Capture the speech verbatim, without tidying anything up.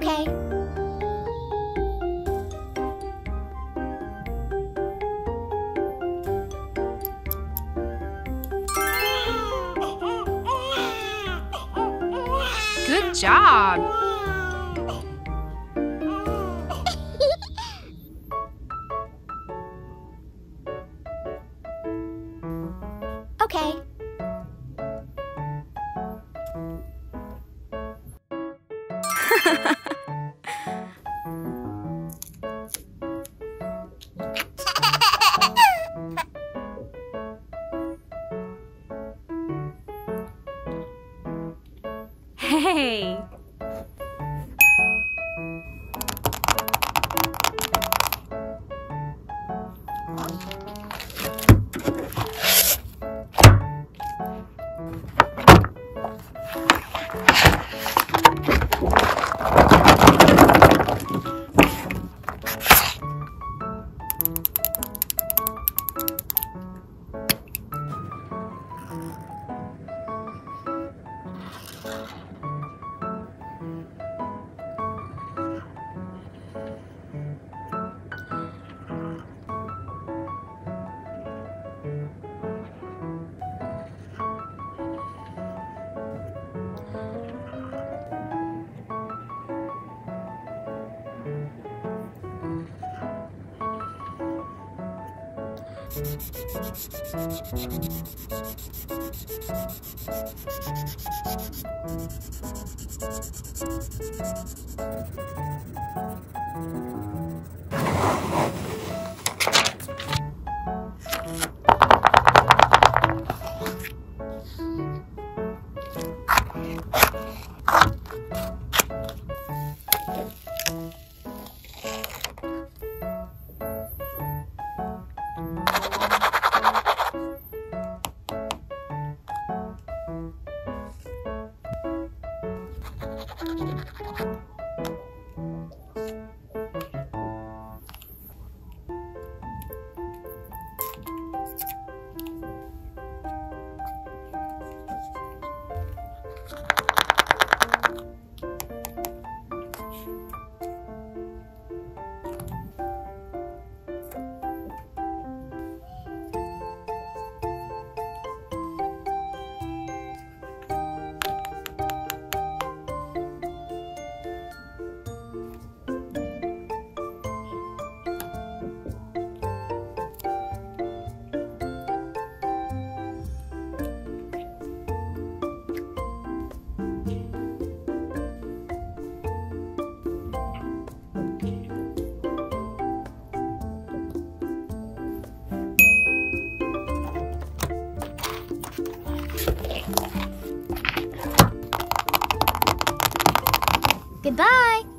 okay. Good job. Hey! Goodbye!